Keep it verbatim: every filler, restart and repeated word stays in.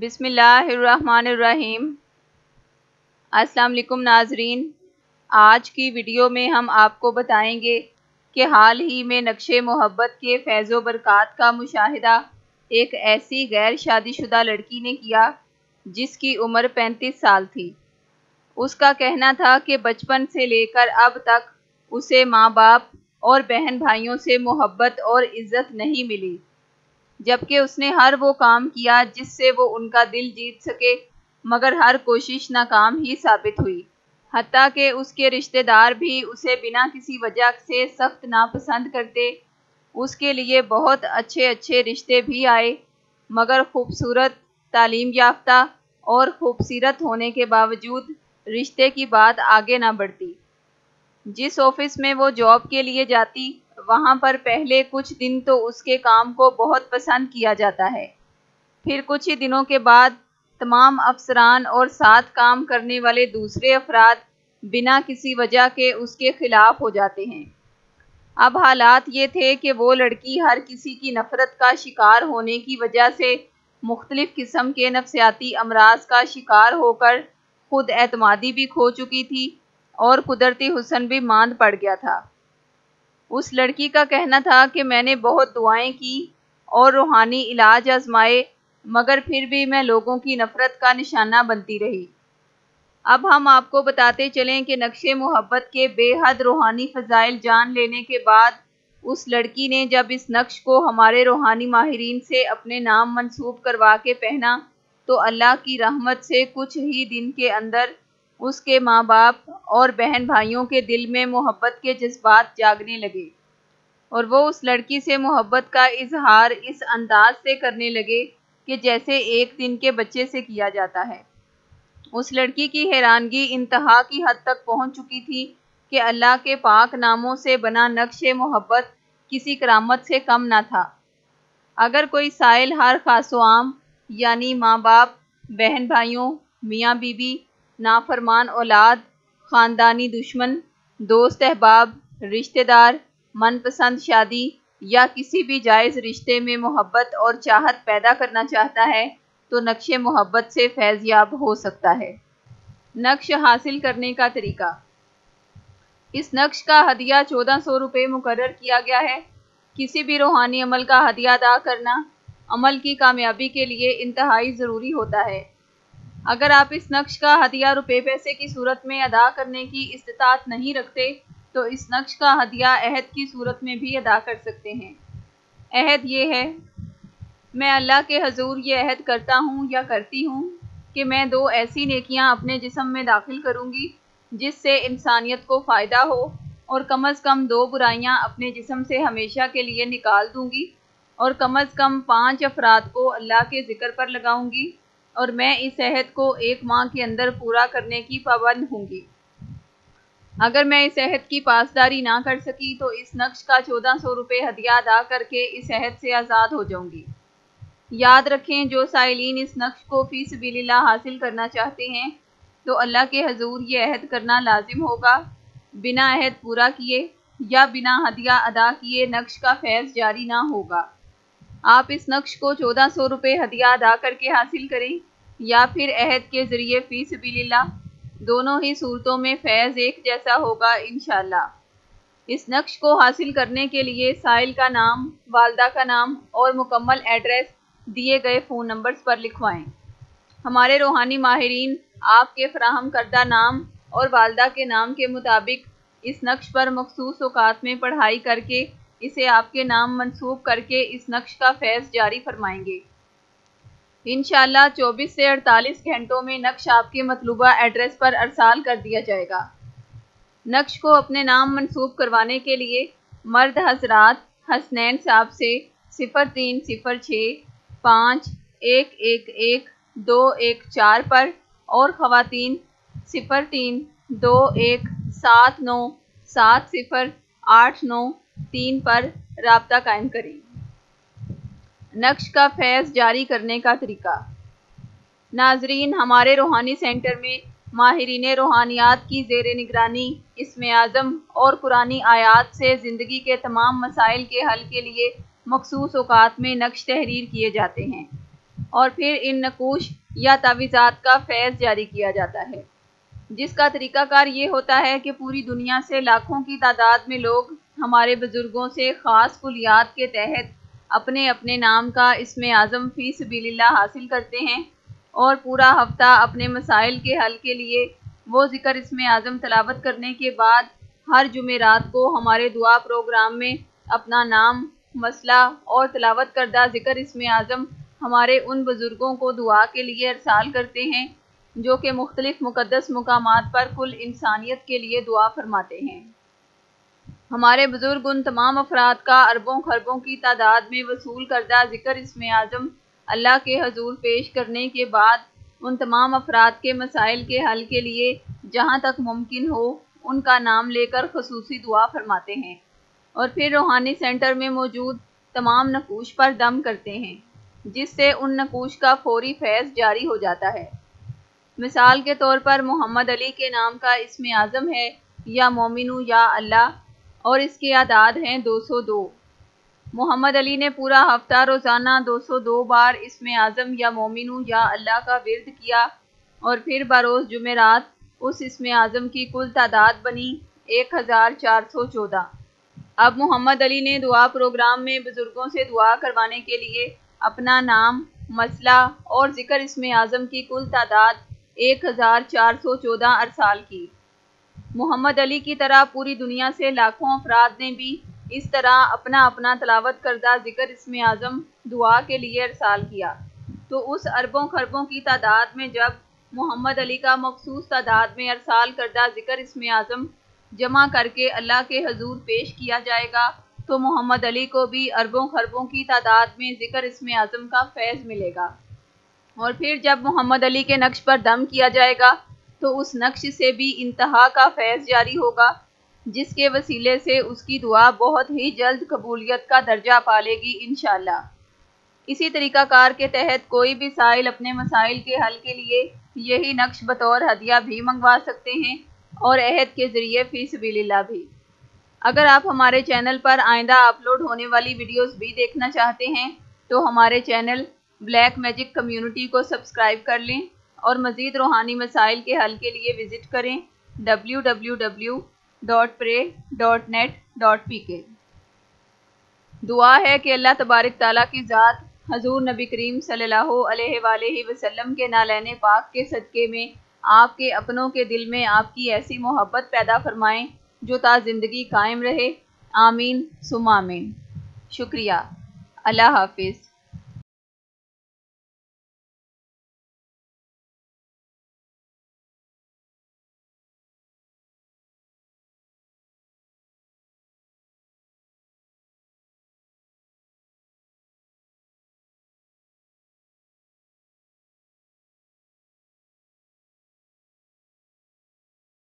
बिस्मिल्लाहिर्रहमानिर्रहीम। अस्सलाम वालेकुम नाजरीन। आज की वीडियो में हम आपको बताएंगे कि हाल ही में नक्शे मोहब्बत के फैज़ो बरक़ात का मुशाहिदा एक ऐसी गैर शादीशुदा लड़की ने किया जिसकी उम्र पैंतीस साल थी। उसका कहना था कि बचपन से लेकर अब तक उसे माँ बाप और बहन भाइयों से मोहब्बत और इज़्ज़त नहीं मिली, जबकि उसने हर वो काम किया जिससे वो उनका दिल जीत सके, मगर हर कोशिश नाकाम ही साबित हुई। हत्ता कि उसके रिश्तेदार भी उसे बिना किसी वजह से सख्त नापसंद करते। उसके लिए बहुत अच्छे अच्छे रिश्ते भी आए, मगर खूबसूरत, तालीम याफ्ता और खूबसीरत होने के बावजूद रिश्ते की बात आगे ना बढ़ती। जिस ऑफिस में वो जॉब के लिए जाती, वहाँ पर पहले कुछ दिन तो उसके काम को बहुत पसंद किया जाता है, फिर कुछ ही दिनों के बाद तमाम अफसरान और साथ काम करने वाले दूसरे अफराद बिना किसी वजह के उसके खिलाफ हो जाते हैं। अब हालात ये थे कि वो लड़की हर किसी की नफ़रत का शिकार होने की वजह से मुख्तलिफ़ किस्म के नफसियाती अमराज का शिकार होकर खुद एतमादी भी खो चुकी थी और कुदरती हुस्न भी मांद पड़ गया था। उस लड़की का कहना था कि मैंने बहुत दुआएं की और रूहानी इलाज आजमाए, मगर फिर भी मैं लोगों की नफ़रत का निशाना बनती रही। अब हम आपको बताते चलें कि नक्शे मोहब्बत के बेहद रूहानी फ़ज़ाइल जान लेने के बाद उस लड़की ने जब इस नक्श को हमारे रूहानी माहिरीन से अपने नाम मंसूब करवा के पहना, तो अल्लाह की रहमत से कुछ ही दिन के अंदर उसके माँ बाप और बहन भाइयों के दिल में मोहब्बत के जज्बात जागने लगे और वो उस लड़की से मोहब्बत का इजहार इस अंदाज से करने लगे कि जैसे एक दिन के बच्चे से किया जाता है। उस लड़की की हैरानगी इंतहा की हद तक पहुंच चुकी थी कि अल्लाह के पाक नामों से बना नक्शे मोहब्बत किसी करामत से कम ना था। अगर कोई साइल हर खासोआम यानी माँ बाप, बहन भाइयों, मियाँ बीबी, नाफरमान औलाद, ख़ानदानी दुश्मन, दोस्त अहबाब, रिश्तेदार, मनपसंद शादी या किसी भी जायज़ रिश्ते में मोहब्बत और चाहत पैदा करना चाहता है तो नक्शे मोहब्बत से फैज़याब हो सकता है। नक्श हासिल करने का तरीका। इस नक्श का हदिया चौदह सौ रुपये मुकर्रर किया गया है। किसी भी रूहानी अमल का हदिया अदा करना अमल की कामयाबी के लिए इंतहाई ज़रूरी होता है। अगर आप इस नक्श का हदिया रुपये पैसे की सूरत में अदा करने की इस्तात नहीं रखते तो इस नक्श का हदिया अहद की सूरत में भी अदा कर सकते हैं। अहद ये है, मैं अल्लाह के हजूर ये अहद करता हूँ या करती हूँ कि मैं दो ऐसी नेकियाँ अपने जिस्म में दाखिल करूँगी जिससे इंसानियत को फ़ायदा हो और कम अज़ कम दो बुराइयाँ अपने जिस्म से हमेशा के लिए निकाल दूँगी और कम अज़ कम पाँच अफराद को अल्लाह के ज़िक्र पर लगाऊँगी और मैं इस अहद को एक माह के अंदर पूरा करने की पाबंद होंगी। अगर मैं इस अहद की पासदारी ना कर सकी तो इस नक्श का चौदह सौ रुपये हदिया अदा करके इस अहद से आज़ाद हो जाऊंगी। याद रखें, जो साइलिन इस नक्श को फ़ी सबीलिल्लाह हासिल करना चाहते हैं तो अल्लाह के हजूर ये अहद करना लाजिम होगा। बिना अहद पूरा किए या बिना हदिया अदा किए नक्श का फैज़ जारी ना होगा। आप इस नक्श को चौदह सौ रुपये हदिया अदा करके हासिल करें या फिर अहद के ज़रिए फ़ी सबीलिल्लाह, दोनों ही सूरतों में फैज़ एक जैसा होगा इंशाअल्लाह। इस नक्श को हासिल करने के लिए साइल का नाम, वालदा का नाम और मुकम्मल एड्रेस दिए गए फ़ोन नंबर्स पर लिखवाएं। हमारे रूहानी माहिरीन आपके फ़राहम करदा नाम और वालदा के नाम के मुताबिक इस नक्श पर मखसूस औक़ात में पढ़ाई करके इसे आपके नाम मंसूब करके इस नक्श का फैज़ जारी फरमाएंगे। इंशाअल्लाह चौबीस से अड़तालीस घंटों में नक्श आपके मतलूबा एड्रेस पर अरसाल कर दिया जाएगा। नक्श को अपने नाम मंसूब करवाने के लिए मर्द हजरात हसनैन साहब से सिफ़र तीन सिफ़र छः पाँच एक एक एक दो एक चार पर और ख़वातीन सिफ़र तीन दो एक सात नौ सात सिफ़र आठ नौ तीन पर राब्ता कायम करें। नक्श का फैज़ जारी करने का तरीका। नाजरीन, हमारे रूहानी सेंटर में माहिरीन रूहानियात की ज़ेर निगरानी इसमें आज़म और कुरानी आयात से ज़िंदगी के तमाम मसाइल के हल के लिए मखसूस औक़ात में नक्श तहरीर किए जाते हैं और फिर इन नकूश या तावीज़ात का फैज़ जारी किया जाता है, जिसका तरीकाकार ये होता है कि पूरी दुनिया से लाखों की तादाद में लोग हमारे बुज़ुर्गों से ख़ास कुलियात के तहत अपने अपने नाम का इसमें आज़म फ़ी सबीलिल्लाह हासिल करते हैं और पूरा हफ्ता अपने मसाइल के हल के लिए वो ज़िक्र इसमें आज़म तलावत करने के बाद हर जुमेरात को हमारे दुआ प्रोग्राम में अपना नाम, मसला और तलावत करदा ज़िक्र इसमें आज़म हमारे उन बुज़ुर्गों को दुआ के लिए इरसाल करते हैं जो कि मुख्तलिफ़ मुक़द्दस मुकामात पर कुल इंसानियत के लिए दुआ फरमाते हैं। हमारे बुज़ुर्ग उन तमाम अफराद का अरबों खरबों की तादाद में वसूल करदा ज़िक्र इसमें आज़म अल्लाह के हजूर पेश करने के बाद उन तमाम अफराद के मसाइल के हल के लिए जहाँ तक मुमकिन हो उनका नाम लेकर खसूसी दुआ फरमाते हैं और फिर रूहानी सेंटर में मौजूद तमाम नकूश पर दम करते हैं, जिससे उन नकूश का फौरी फैज़ जारी हो जाता है। मिसाल के तौर पर मोहम्मद अली के नाम का इसमें आज़म है या मोमिनू या अल्लाह, और इसके आदाद हैं दो सौ दो। मोहम्मद अली ने पूरा हफ्ता रोज़ाना दो सौ दो बार इसमें आज़म या मोमिनू या अल्लाह का विरद किया और फिर बरोज़ जुमेरात उस इसमें आज़म की कुल तादाद बनी एक हज़ार चार सौ चौदह। अब मोहम्मद अली ने दुआ प्रोग्राम में बुज़ुर्गों से दुआ करवाने के लिए अपना नाम, मसला और ज़िक्र इसमें आज़म की कुल तादाद एक हज़ार चार सौ चौदह अरसाल की। मोहम्मद अली की तरह पूरी दुनिया से लाखों अफराद ने भी इस तरह अपना अपना तलावत करदा ज़िक्र इसमें आज़म दुआ के लिए इरसाल किया, तो उस अरबों खरबों की तादाद में जब मोहम्मद अली का मखसूस तादाद में इरसाल करदा ज़िक्र इसमें आज़म जमा करके अल्लाह के हजूर पेश किया जाएगा तो मोहम्मद अली को भी अरबों खरबों की तादाद में ज़िक्र इसमें आज़म का फैज़ मिलेगा। और फिर जब मोहम्मद अली के नक्श पर दम किया जाएगा तो उस नक्श से भी इंतहा का फैज़ जारी होगा, जिसके वसीले से उसकी दुआ बहुत ही जल्द कबूलियत का दर्जा पा लेगी इंशाल्लाह। इसी तरीक़ाकार के तहत कोई भी साइल अपने मसाइल के हल के लिए यही नक्श बतौर हदिया भी मंगवा सकते हैं और अहद के ज़रिए फ़ी सबीलिल्लाह भी। अगर आप हमारे चैनल पर आइंदा अपलोड होने वाली वीडियोस भी देखना चाहते हैं तो हमारे चैनल ब्लैक मैजिक कम्युनिटी को सब्सक्राइब कर लें और मज़ीद रूहानी मसाइल के हल के लिए विज़िट करें W W W dot pray dot net dot P K. दुआ है कि अल्लाह तबारक ताला की ज़ात हजूर नबी करीम सल्लल्लाहु अलैहि वसल्लम के नालैने पाक के सदक़े में आपके अपनों के दिल में आपकी ऐसी मोहब्बत पैदा फरमाएं जो ता ज़िंदगी कायम रहे। आमीन सुम आमीन। शुक्रिया। अल्लाह हाफिज़।